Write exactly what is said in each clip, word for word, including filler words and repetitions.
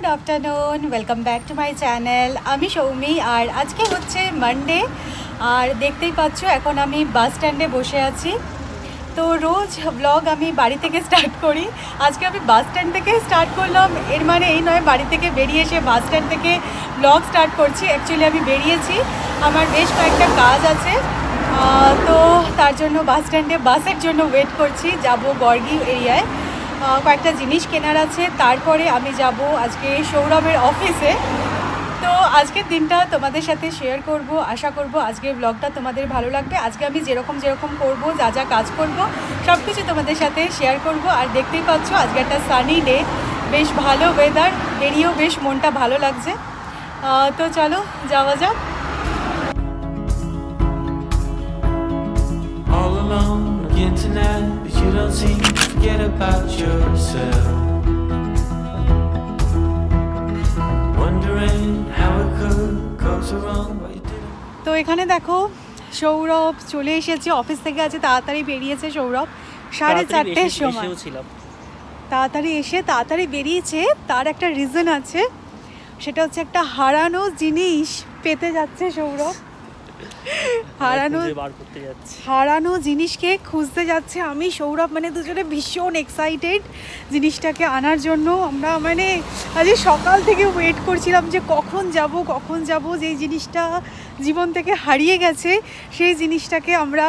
Good afternoon welcome back to my channel आमी सौमी और आज के होच्छे मंडे और देखते ही पाच्छो एकोन आमी बस स्टैंडे बसे आछी। तो रोज ब्लॉग आमी बाड़ी थेके स्टार्ट करी, आज के आमी बस स्टैंड थेके स्टार्ट करलाम। एर माने एई नय बाड़ी थेके बेरिये एशे बस स्टैंड थेके ब्लॉग स्टार्ट करछी। एक्चुअली आमी बेरियेছি, আমার বেশ কয়েকটা কাজ আছে, তো তার জন্য বাস স্ট্যান্ডে বাসের জন্য ওয়েট করছি। যাব গর্গি এরিয়ায়, কয়েকটা জিনিস কেনার আছে, তারপরে আমি যাব আজকে সৌরভের অফিসে। তো আজকের দিনটা তোমাদের সাথে শেয়ার করব। আশা করব আজকের ব্লগটা তোমাদের ভালো লাগবে। আজকে আমি যেরকম যেরকম করব, যা যা কাজ করব, সব কিছু তোমাদের সাথে শেয়ার করব। আর দেখতেই পাচ্ছ আজকে একটা সানি ডে, বেশ ভালো ওয়েদার, বেরিয়েও বেশ মনটা ভালো লাগছে। তো চলো যাওয়া যাক। Internet, but you don't seem to forget about yourself. Wondering how it could go so wrong, what you did. तो এখানে দেখো সৌরভ চলে এসেছে অফিস থেকে, আজকে তাড়াতাড়ি বেরিয়েছে সৌরভ, সাড়ে চারটের সময় তাড়াতাড়ি এসে তাড়াতাড়ি বেরিয়েছে। তার একটা রিজন আছে, সেটা হচ্ছে একটা হারানো জিনিস পেতে যাচ্ছে সৌরভ। হারানো হারানো জিনিসকে খুঁজতে যাচ্ছে আমি সৌরভ, মানে দুজনে ভীষণ এক্সাইটেড জিনিসটাকে আনার জন্য। আমরা মানে আজ সকাল থেকে ওয়েট করছিলাম যে কখন যাব কখন যাব, যেই জিনিসটা জীবন থেকে হারিয়ে গেছে সেই জিনিসটাকে আমরা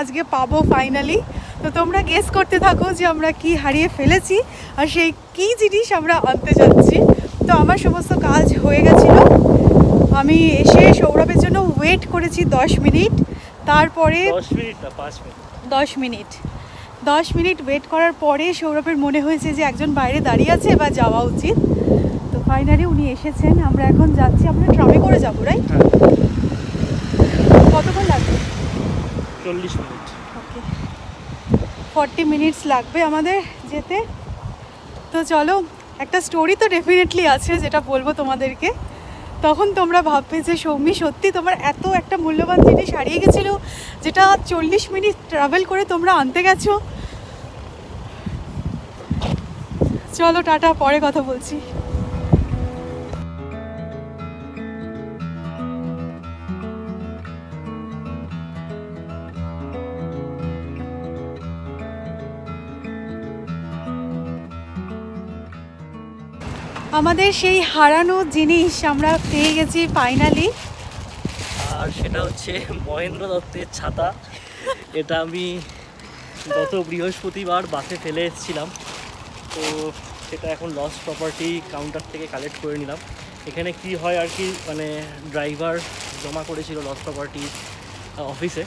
আজকে পাবো ফাইনালি। তো তোমরা গেস করতে থাকো যে আমরা কি হারিয়ে ফেলেছি আর সেই কী জিনিস আমরা আনতে যাচ্ছি। তো আমার সমস্ত কাজ হয়ে গেছিলো, আমি এসে সৌরভের জন্য ওয়েট করেছি দশ মিনিট। তারপরে দশ মিনিট দশ মিনিট ওয়েট করার পরে সৌরভের মনে হয়েছে যে একজন বাইরে দাঁড়িয়ে আছে বা যাওয়া উচিত। তো ফাইনালি উনি এসেছেন, আমরা এখন যাচ্ছি। আমরা ট্রামে করে যাবো, রাইট? কতক্ষণ লাগবে? চল্লিশ মিনিট, ওকে, ফর্টি মিনিটস লাগবে আমাদের যেতে। তো চলো, একটা স্টোরি তো ডেফিনেটলি আছে যেটা বলবো তোমাদেরকে। তখন তোমরা ভাববে যে সৌমি সত্যি তোমার এত একটা মূল্যবান জিনিস হারিয়ে গেছিলো যেটা চল্লিশ মিনিট ট্রাভেল করে তোমরা আনতে গেছো। চলো টাটা, পরে কথা বলছি। আমাদের সেই হারানো জিনিস আমরা পেয়ে গেছি ফাইনালি, আর সেটা হচ্ছে মহেন্দ্র দত্তের ছাতা। এটা আমি গত বৃহস্পতিবার বাসে ফেলে এসেছিলাম, তো সেটা এখন লস্ট প্রপার্টি কাউন্টার থেকে কালেক্ট করে নিলাম। এখানে কি হয় আর কি, মানে ড্রাইভার জমা করেছিল লস্ট প্রপার্টি অফিসে,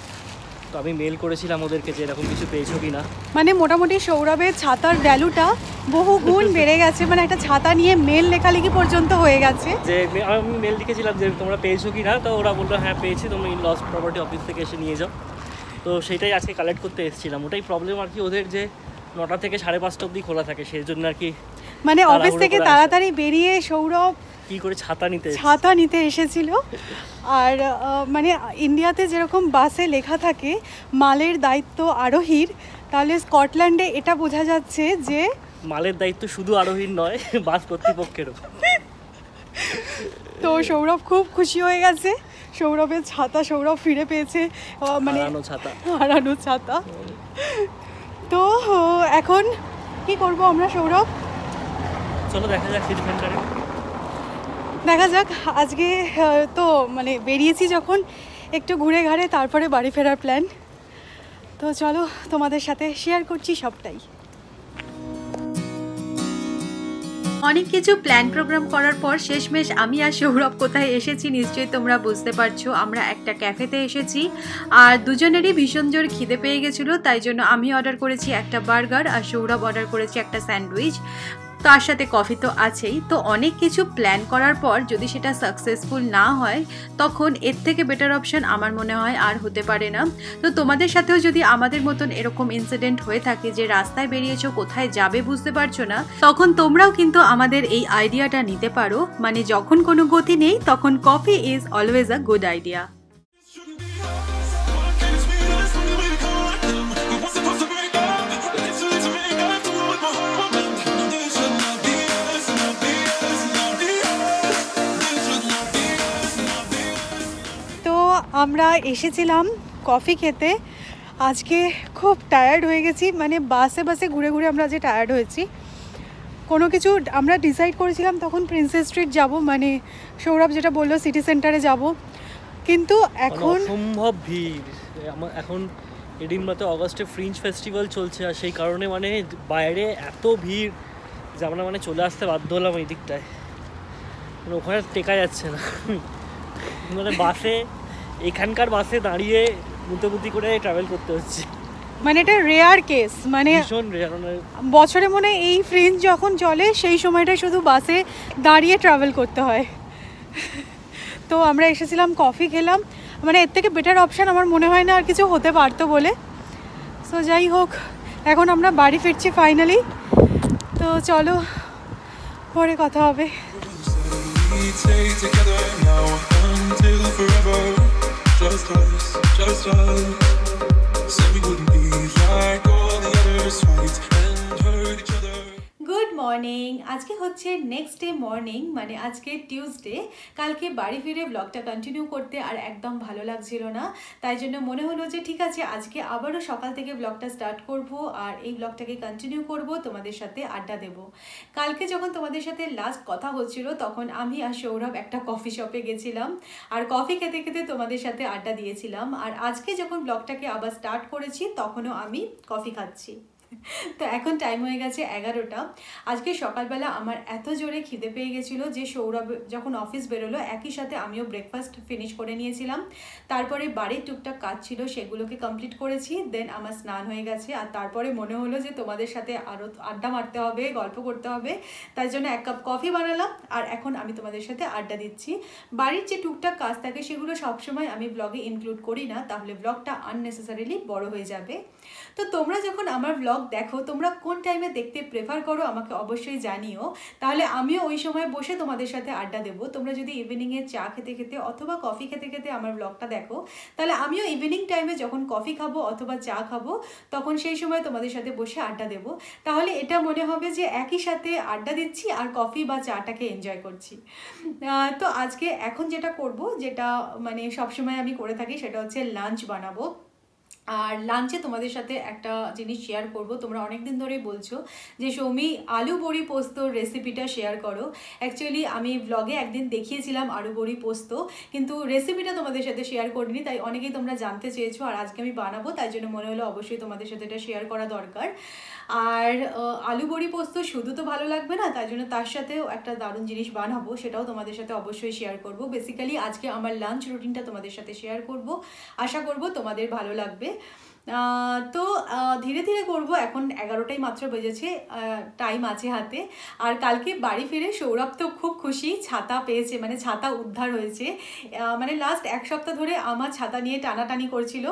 তো আমি মেল করেছিলাম ওদেরকে যে এরকম কিছু পেয়েছো কি না। মানে মোটামুটি সৌরভের ছাতার ভ্যালুটা বহু গুণ বেড়ে গেছে, মানে একটা ছাতা নিয়ে মেল লেখালেখি পর্যন্ত হয়ে গেছে। যে আমি মেল লিখেছিলাম যে তোমরা পেয়েছো কি না, তো ওরা বললো হ্যাঁ পেয়েছি, তুমি লস্ট প্রপার্টি অফিস থেকে এসে নিয়ে যাও। তো সেটাই আজকে কালেক্ট করতে এসেছিলাম। ওটাই প্রবলেম আর কি ওদের, যে নটা থেকে সাড়ে পাঁচটা অবধি খোলা থাকে, সেই জন্য আর কি মানে অফিস থেকে তাড়াতাড়ি বেরিয়ে সৌরভ কি করে ছাতা নিতে ছাতা নিতে এসেছিল। আর মানে ইন্ডিয়াতে যেরকম বাসে লেখা থাকে মালের দায়িত্ব আরোহীর, তাহলে স্কটল্যান্ডে এটা বোঝা যাচ্ছে যে মালের দায়িত্ব শুধু আরোহীর নয়, বাস কর্তৃপক্ষেরও। তো সৌরভ খুব খুশি হয়ে গেছে, সৌরভের ছাতা সৌরভ ফিরে পেয়েছে, মানে হারানো ছাতা। তো এখন কি করব আমরা সৌরভ? চলো দেখা যাক, দেখা যাক আজকে তো মানে বেরিয়েছি যখন একটু ঘুরে ঘাড়ে, তারপরে বাড়ি ফেরার প্ল্যান। তো চলো তোমাদের সাথে শেয়ার করছি সবটাই। অনেক কিছু প্ল্যান প্রোগ্রাম করার পর শেষমেশ আমি আর সৌরভ কোথায় এসেছি নিশ্চয়ই তোমরা বুঝতে পারছো। আমরা একটা ক্যাফেতে এসেছি, আর দুজনেরই ভীষণ জোর খিদে পেয়ে গেছিলো, তাই জন্য আমি অর্ডার করেছি একটা বার্গার আর সৌরভ অর্ডার করেছি একটা স্যান্ডউইচ, তার সাথে কফি তো আছেই। তো অনেক কিছু প্ল্যান করার পর যদি সেটা সাকসেসফুল না হয় তখন এর থেকে বেটার অপশন আমার মনে হয় আর হতে পারে না। তো তোমাদের সাথেও যদি আমাদের মতন এরকম ইনসিডেন্ট হয়ে থাকে যে রাস্তায় বেরিয়েছো, কোথায় যাবে বুঝতে পারছো না, তখন তোমরাও কিন্তু আমাদের এই আইডিয়াটা নিতে পারো। মানে যখন কোনো গতি নেই তখন coffee is always a good idea. We'll be right back. आमरा एसेछिलाम कफि खेते आज के खूब टायार्ड हो गेছি মানে বাসে বাসে ঘুরে ঘুরে আমরা যে টায়ার্ड হয়েছি কোনো কিছু আমরা ডিসাইড করেছিলাম তখন প্রিন্সেস স্ট্রিট যাব মানে সৌরভ যেটা বললো সিটি সেন্টারে যাব কিন্তু এখন সম্ভব ভিড় এখন এদিন মতে আগস্টে ফ্রিঞ্জ ফেস্টিভ্যাল চলছে আর সেই কারণে মানে বাইরে এত ভিড় যে আমরা মানে চলে আসতে বাধ্য হলাম এই দিকটায় মানে ওখানে টেকা যাচ্ছে না মানে বাসে এখানকার বাসে দাঁড়িয়ে মুতবুতি করে ট্রাভেল করতে হচ্ছে মানে এটা রেয়ার কেস মানে ভীষণ রেয়ার বছরে মনে এই ফ্রিঞ্জ যখন চলে সেই সময়টা শুধু বাসে দাঁড়িয়ে ট্রাভেল করতে হয় তো আমরা এসেছিলাম কফি খেলাম মানে এর থেকে বেটার অপশান আমার মনে হয় না আর কিছু হতে পারতো বলে সো যাই হোক এখন আমরা বাড়ি ফিরছি ফাইনালি তো চলো পরে কথা হবে Just us, just us. Said we wouldn't be like all the others, fight and hurt each other. Good morning. आज के होच्छे next day morning, माने आज के Tuesday. कल के बाड़ी फिरे vlog टा continue करते और एकदम भालो लग जिलो ना. ताई जोन्नो मोने होलो जे ठीक आछे आज के आबारो सकाल थेके vlog टा start करबो और ए vlog टाके continue करबो तोमादेर साथे आड्डा देबो. কালকে যখন তোমাদের সাথে লাস্ট কথা হচ্ছিল তখন আমি আর সৌরভ একটা কফি শপে গেছিলাম আর কফি খেতে খেতে তোমাদের সাথে আড্ডা দিয়েছিলাম আর আজকে যখন ব্লগটাকে আবার স্টার্ট করেছি তখনও আমি কফি খাচ্ছি তো এখন টাইম হয়ে গেছে এগারোটা আজকে সকালবেলা আমার এত জোরে খিদে পেয়ে গেছিলো যে সৌরভ যখন অফিস বেরোলো একই সাথে আমিও ব্রেকফাস্ট ফিনিশ করে নিয়েছিলাম তারপরে বাড়ির টুকটাক কাজ ছিল সেগুলোকে কমপ্লিট করেছি দেন আমার স্নান হয়ে গেছে আর তারপরে মনে হলো যে তোমাদের সাথে আরও আড্ডা মারতে হবে গল্প করতে হবে তার জন্য এক কাপ কফি বানালাম আর এখন আমি তোমাদের সাথে আড্ডা দিচ্ছি বাড়ির যে টুকটাক কাজ থাকে সেগুলো সবসময় আমি ব্লগে ইনক্লুড করি না তাহলে ব্লগটা আননেসেসারিলি বড় হয়ে যাবে তো তোমরা যখন আমার ব্লগ দেখো তোমরা কোন টাইমে দেখতে প্রেফার করো আমাকে অবশ্যই জানিও তাহলে আমিও ওই সময় বসে তোমাদের সাথে আড্ডা দেব তোমরা যদি ইভিনিংয়ে চা খেতে খেতে অথবা কফি খেতে খেতে আমার ব্লগটা দেখো তাহলে আমিও ইভিনিং টাইমে যখন কফি খাবো অথবা চা খাবো তখন সেই সময় তোমাদের সাথে বসে আড্ডা দেব তাহলে এটা মনে হবে যে একই সাথে আড্ডা দিচ্ছি আর কফি বা চাটাকে এনজয় করছি তো আজকে এখন যেটা করব যেটা মানে সবসময় আমি করে থাকি সেটা হচ্ছে লাঞ্চ বানাবো আর লাঞ্চে তোমাদের সাথে একটা জিনিস শেয়ার করব তোমরা অনেক দিন ধরেই বলছো যে সৌমি আলু বড়ি পোস্ত রেসিপিটা শেয়ার করো অ্যাকচুয়ালি আমি ব্লগে একদিন দেখিয়েছিলাম আলু বড়ি পোস্ত কিন্তু রেসিপিটা তোমাদের সাথে শেয়ার করিনি তাই অনেকেই তোমরা জানতে চেয়েছো আর আজকে আমি বানাবো তাই জন্য মনে হলো অবশ্যই তোমাদের সাথে এটা শেয়ার করা দরকার আর আলু বড়ি পোস্ত শুধু তো ভালো লাগবে না তাই জন্য তার সাথেও একটা দারুণ জিনিস বানাবো সেটাও তোমাদের সাথে অবশ্যই শেয়ার করব বেসিক্যালি আজকে আমার লাঞ্চ রুটিনটা তোমাদের সাথে শেয়ার করব আশা করব তোমাদের ভালো লাগবে তো ধীরে ধীরে করব এখন এগারোটাই মাত্র বেজেছে টাইম আছে হাতে আর কালকে বাড়ি ফিরে সৌরভ তো খুব খুশি ছাতা পেয়েছে মানে ছাতা উদ্ধার হয়েছে মানে লাস্ট এক সপ্তাহ ধরে আমার ছাতা নিয়ে টানাটানি করছিল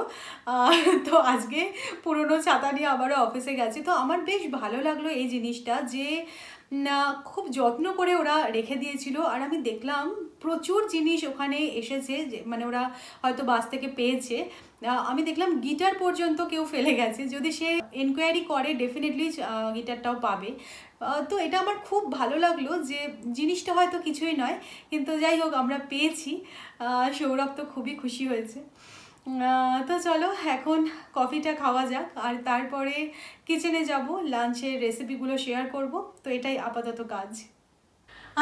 তো আজকে পুরনো ছাতা নিয়ে আবারও অফিসে গেছে তো আমার বেশ ভালো লাগলো এই জিনিসটা যে না খুব যত্ন করে ওরা রেখে দিয়েছিল আর আমি দেখলাম প্রচুর জিনিস ওখানে এসেছে মানে ওরা হয়তো বাস থেকে পেয়েছে আমি দেখলাম গিটার পর্যন্ত কেউ ফেলে গেছে যদি সে এনকোয়ারি করে ডেফিনেটলি গিটারটাও পাবে তো এটা আমার খুব ভালো লাগলো যে জিনিসটা হয়তো কিছুই নয় কিন্তু যাই হোক আমরা পেয়েছি সৌরভ তো খুবই খুশি হয়েছে তো চলো এখন কফিটা খাওয়া যাক আর তারপরে কিচেনে যাব লাঞ্চের রেসিপিগুলো শেয়ার করব তো এটাই আপাতত কাজ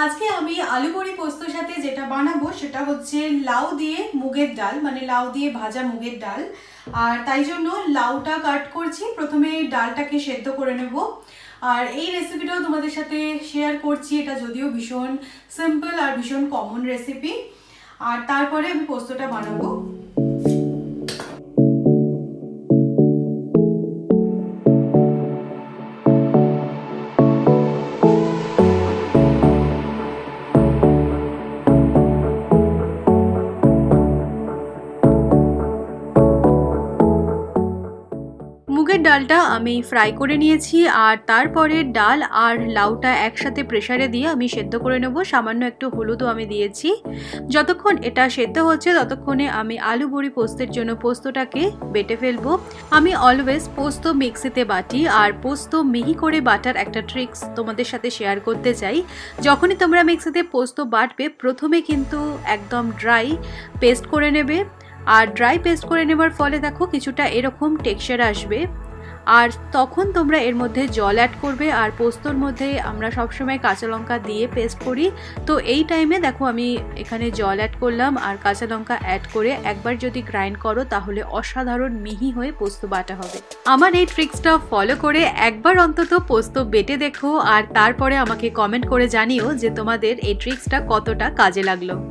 আজকে আমি আলু বড়ি পোস্তর সাথে যেটা বানাবো সেটা হচ্ছে লাউ দিয়ে মুগের ডাল মানে লাউ দিয়ে ভাজা মুগের ডাল আর তাই জন্য লাউটা কাট করছি প্রথমে ডালটাকে সেদ্ধ করে নেব আর এই রেসিপিটাও তোমাদের সাথে শেয়ার করছি এটা যদিও ভীষণ সিম্পল আর ভীষণ কমন রেসিপি আর তারপরে আমি পোস্তটা বানাবো ডালটা আমি ফ্রাই করে নিয়েছি আর তারপরে ডাল আর লাউটা একসাথে প্রেসারে দিয়ে আমি সেদ্ধ করে নেব সামান্য একটু হলুদও আমি দিয়েছি যতক্ষণ এটা সেদ্ধ হচ্ছে ততক্ষণে আমি আলু বড়ি পোস্তের জন্য পোস্তটাকে বেটে ফেলবো আমি অলওয়েজ পোস্ত মিক্সিতে বাটি আর পোস্ত মিহি করে বাটার একটা ট্রিক্স তোমাদের সাথে শেয়ার করতে চাই যখনই তোমরা মিক্সিতে পোস্ত বাটবে প্রথমে কিন্তু একদম ড্রাই পেস্ট করে নেবে और ड्राई पेस्ट करे नेवार फले देखो किछुटा एरकम टेक्सचार आसबे। और तखन तोमरा एर मध्य जल एड करबे। और पोस्तोर मध्य आमरा सब समय काँचा लंका दिए पेस्ट करी, तो एई टाइमे देखो आमी एखाने जल एड करलाम और काँचा लंका एड करे एकबार जदि ग्राइंड करो ताहले असाधारण मिहि हये पोस्तो बाटा हबे। आमार एई ट्रिक्सटा फलो करे एकबार अंतत पोस्तो बेटे देखो और तारपरे आमाके कमेंट करे जानिओ जे तोमादेर एई ट्रिक्सटा कतटा काजे लागलो।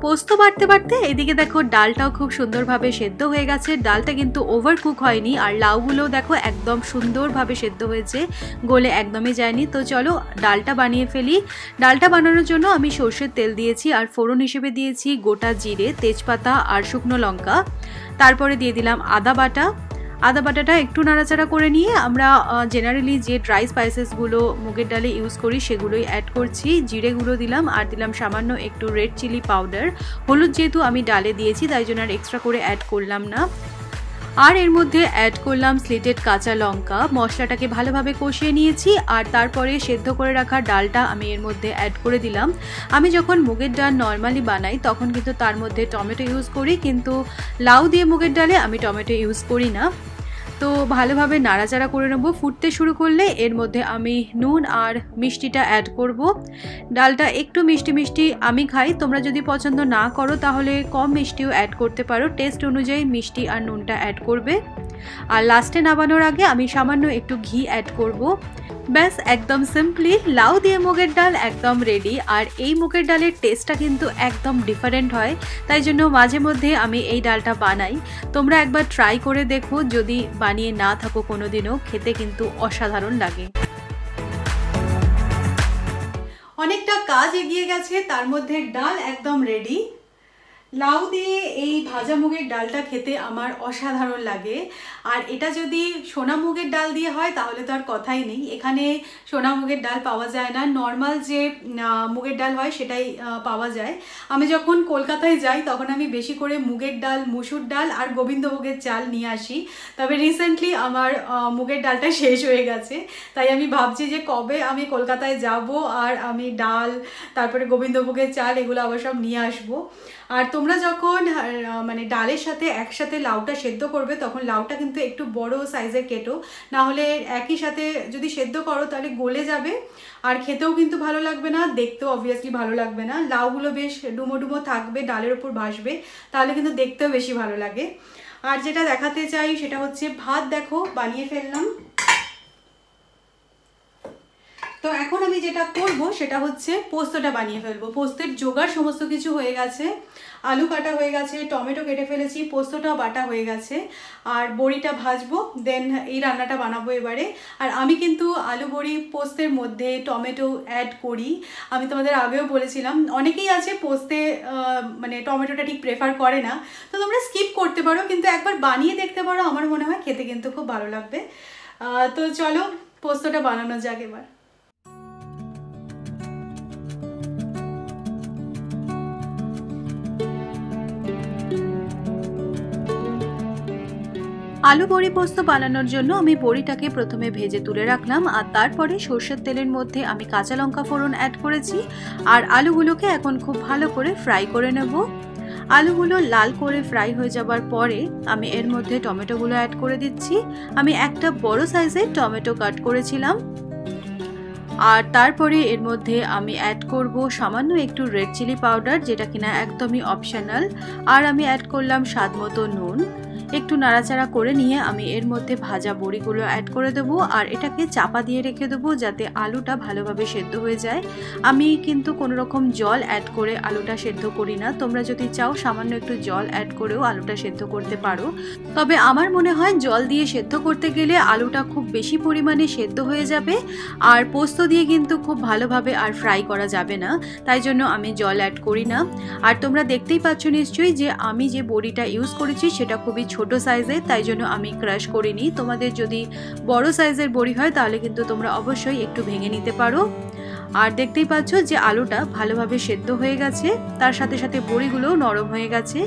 पोस्तो बाटते बाटते एदिके देखो डालटाओ खूब सुंदर भावे सेद्ध हो गेछे। डालटा किन्तु ओवरकुक हयनि आर लाउगुलो देखो एकदम सुंदर भावे सेद्ध हयेछे, गले एकदमई जायनि। तो चलो डालटा बानिये फेली। डालटा बानानोर जोन्नो आमि सर्षेर तेल दियेछि आर फोड़न हिसेबे दियेछि गोटा जिरे, तेजपाता आर शुकनो लंका। तारपरे दिये दिलाम आदा बाटा। आदा बाटाटा एकटू नाड़ाचाड़ा करे निये आमरा जेनारेलि जे ड्राई स्पाइसेसगुलो मुगेर डाले यूज करी सेगुलोई एड करछि। जिरेगुलो दिलाम आर दिलाम सामान्य एकटू रेड चिली पाउडार। हलुद जेहेतु आमी डाले दियेछि ताई जोन्नो आर एक्सट्रा करे एड करलाम ना। और एर मध्य एड करलाम स्लेटेड काँचा लंका। मशलाटाके भालोभावे कषिये नियेछि आर तारपरे सेद्धो करे राखा डालटा आमी एर मध्य एड करे दिलाम। आमी जखन मुगेर डाल नर्माली बनाई तखन किन्तु तार मध्य टमेटो यूज करी, किन्तु लाउ दिये मुगेर डाले आमी टमेटो यूज करी ना। तो भालोभावे नाड़ाचाड़ा करे नेब। फुटते शुरू करले एर मध्य आमी नून और मिष्टिटा एड करब। डालटा एकटू मिष्टी मिष्टी आमी खाई, तोमरा जदि पछंद ना करो ताहले कम मिष्टिओ एड करते पारो, टेस्ट अनुयायी मिष्टी और नूनटा एड करबे। और लास्टे नामानोर आगे आमी सामान्य एकटू घी एड करब। बस एकदम सिम्पली लाउ दिए मुगेर डाल एकदम रेडी। और ये मुगेर डालेर टेस्टा किन्तु एकदम डिफारेंट है, ताई जोन्नो माझे मध्य आमी ये डालटा बनाई। तोमरा एक बार ट्राई करे देखो, जदि बानिये ना थाको कोनोदिनो, खेते किन्तु असाधारण लागे। अनेकटा काज एगिये गेछे, तार मध्य डाल एकदम रेडी। लाउ दिए ये भाजा मुगेर डालटा खेते आमार असाधारण लागे। और एटा जदि सोना मुगेर डाल दिए हय ताहले तो आर कथाई नेई, एखाने सोना मुगेर डाल पावा जाय ना, नर्माल जे मुगेर डाल हय सेटाई पावा जाय। आमी जखन कलकाताय जाई तखन आमी बेशी करे मुगेर डाल, मुसुर डाल और गोबिंदभोगेर चाल निये आसि। तबे रिसेंटलि आमार मुगेर डालटा शेष हये गेछे, ताई आमी भाबछि जे कबे आमी कलकाताय যাব और आमी डाल तारपरे गोबिंदभोगेर चाल एगुलो आবার সব নিয়ে আসবো। আর তোমরা যখন মানে ডালের সাথে একসাথে লাউটা সেদ্ধ করবে তখন লাউটা কিন্তু একটু বড় সাইজের কেটো, না হলে একই সাথে যদি সেদ্ধ করো তাহলে গলে যাবে আর খেতেও কিন্তু ভালো লাগবে না, দেখতেও অবভিয়াসলি ভালো লাগবে না। লাউগুলো বেশ ডুমো ডুমো থাকবে, ডালের উপর ভাসবে, তাহলে কিন্তু দেখতেও বেশি ভালো লাগে। আর যেটা দেখাতে চাই সেটা হচ্ছে ভাত দেখো বানিয়ে ফেললাম। तो এখন আমি যেটা করব সেটা হচ্ছে পোস্তটা বানিয়ে ফেলবো। পোস্তের জোগাড় সমস্ত কিছু হয়ে গেছে, আলু কাটা হয়ে গেছে, টমেটো কেটে ফেলেছি, পোস্তটাও বাটা হয়ে গেছে আর বড়িটা ভাজবো, দেন এই রান্নাটা বানাবো এবারে। আর আমি কিন্তু আলু বড়ি পোস্তের মধ্যে টমেটো অ্যাড করি, আমি তোমাদের আগেও বলেছিলাম। অনেকেই আছে পোস্তে মানে টমেটোটা ঠিক প্রেফার করে না, তো তোমরা স্কিপ করতে পারো, কিন্তু একবার বানিয়ে দেখতে পারো, আমার মনে হয় খেতে কিন্তু খুব ভালো লাগবে। তো চলো পোস্তটা বানানো যাক এবার। आलू बड़ी पोस्त बनानोर जोन्नो आमी बड़ीटाके प्रथमे भेजे तुले राखलाम और तारपरे सर्षेर तेलेर मध्य आमी काँचा लंका फोड़न एड करेछि और आलूगुलोके एखन खूब भालो करे फ्राई करे नेब। आलूगुलो लाल करे फ्राई हये जाबार परे आमी एर मध्य टमेटोगुलो एड करे दिच्छि। आमी एकटा बड़ साइजेर टमेटो काट करेछिलाम और तारपरे एर मध्य आमी एड करब सामान्य एकटू रेड चिली पाउडार, जेटा किना एकदमई अपशनल। और आमी एड करलाम स्वादमतो नून। একটু নাড়াচাড়া করে নিয়ে আমি এর মধ্যে ভাজা বড়িগুলো অ্যাড করে দেব আর এটাকে চাপা দিয়ে রেখে দেব যাতে আলুটা ভালোভাবে সেদ্ধ হয়ে যায়। আমি কিন্তু কোনো রকম জল অ্যাড করে আলুটা সেদ্ধ করি না, তোমরা যদি চাও সামান্য একটু জল অ্যাড করেও আলুটা সেদ্ধ করতে পারো। তবে আমার মনে হয় জল দিয়ে সেদ্ধ করতে গেলে আলুটা খুব বেশি পরিমাণে সেদ্ধ হয়ে যাবে আর পোস্ত দিয়ে কিন্তু খুব ভালোভাবে আর ফ্রাই করা যাবে না, তাই জন্য আমি জল অ্যাড করি না। আর তোমরা দেখতেই পাচ্ছ নিশ্চয়ই যে আমি যে বড়িটা ইউজ করেছি সেটা খুবই छोटो साइजे, ताई जोन्नो आमी क्रश करिनी। तोमादेर जोदी बड़ो साइजेर बड़ी हय ताहले किन्तु तोमरा अवश्यई एकटु भेंगे निते पारो। और देखते ही पाচ্ছ যে আলুটা ভালোভাবে সেদ্ধ হয়ে গেছে, তার সাথে সাথে বড়িগুলোও নরম হয়ে গেছে।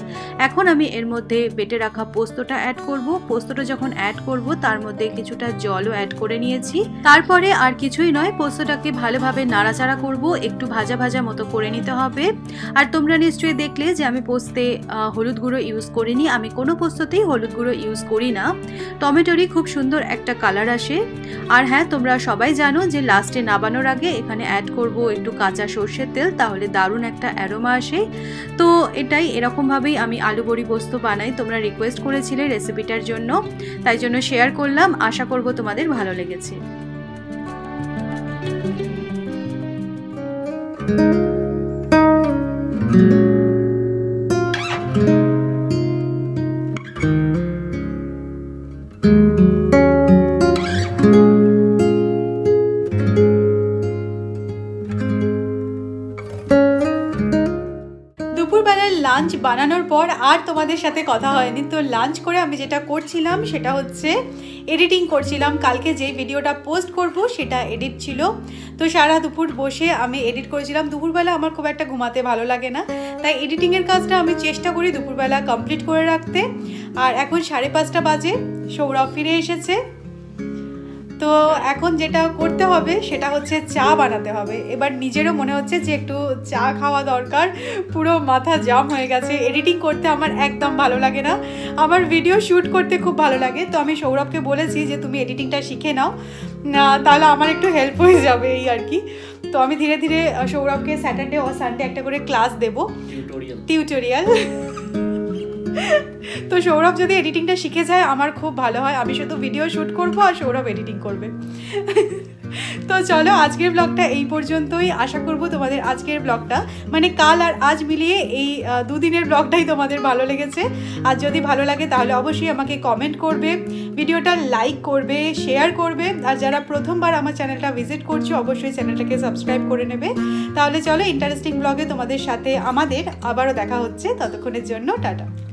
এখন আমি এর মধ্যে বেটে রাখা পোস্তটা অ্যাড করব। পোস্তটা যখন অ্যাড করব তার মধ্যে কিছুটা জলও অ্যাড করে নিয়েছি। তারপরে আর কিছুই নয়, পোস্তটাকে ভালোভাবে নাড়াচাড়া করব, একটু ভাজা ভাজা মতো করে নিতে হবে। আর তোমরা নিশ্চয়ই দেখলে যে আমি পোস্তে হলুদ গুঁড়ো ইউজ করিনি, আমি কোনো পোস্ততেই হলুদ গুঁড়ো ইউজ করি না। টমেটোরই খুব সুন্দর একটা কালার আসে। আর হ্যাঁ, তোমরা সবাই জানো যে লাস্টে নামানোর আগে এখানে অ্যাড করব একটু কাঁচা সর্ষের তেল, তাহলে দারুণ একটা অ্যারোমা আসে। তো এটাই এরকমভাবেই আমি আলু বড়ি পোস্ত বানাই, তোমরা রিকোয়েস্ট করেছিলে রেসিপিটার জন্য, তাই জন্য শেয়ার করলাম। আশা করব তোমাদের ভালো লেগেছে। লাঞ্চ বানানোর পর আর তোমাদের সাথে কথা হয়নি। তো লাঞ্চ করে আমি যেটা করছিলাম সেটা হচ্ছে এডিটিং করছিলাম। কালকে যে ভিডিওটা পোস্ট করব সেটা এডিট ছিল, তো সারা দুপুর বসে আমি এডিট করেছিলাম। দুপুরবেলা আমার খুব একটা ঘুমাতে ভালো লাগে না, তাই এডিটিংয়ের কাজটা আমি চেষ্টা করি দুপুরবেলা কমপ্লিট করে রাখতে। আর এখন সাড়ে পাঁচটা বাজে, সৌরভ ফিরে এসেছে। তো এখন যেটা করতে হবে সেটা হচ্ছে চা বানাতে হবে। এবার নিজেরও মনে হচ্ছে যে একটু চা খাওয়া দরকার, পুরো মাথা জাম হয়ে গেছে। এডিটিং করতে আমার একদম ভালো লাগে না, আমার ভিডিও শ্যুট করতে খুব ভালো লাগে। তো আমি সৌরভকে বলেছি যে তুমি এডিটিংটা শিখে নাও, তাহলে আমার একটু হেল্প হয়ে যাবে, এই আর কি। তো আমি ধীরে ধীরে সৌরভকে স্যাটারডে ও সানডে একটা করে ক্লাস দেবো, টিউটোরিয়াল। তো সৌরভ যদি এডিটিংটা শিখে যায় আমার খুব ভালো হয়, আমি শুধু ভিডিও শ্যুট করবো আর সৌরভ এডিটিং করবে। তো চলো, আজকের ব্লগটা এই পর্যন্তই। আশা করব তোমাদের আজকের ব্লগটা, মানে কাল আর আজ মিলিয়ে এই দুদিনের ব্লগটাই তোমাদের ভালো লেগেছে। আর যদি ভালো লাগে তাহলে অবশ্যই আমাকে কমেন্ট করবে, ভিডিওটা লাইক করবে, শেয়ার করবে। আর যারা প্রথমবার আমার চ্যানেলটা ভিজিট করছো অবশ্যই চ্যানেলটাকে সাবস্ক্রাইব করে নেবে। তাহলে চলো, ইন্টারেস্টিং ব্লগে তোমাদের সাথে আমাদের আবারও দেখা হচ্ছে। ততক্ষণের জন্য টাটা।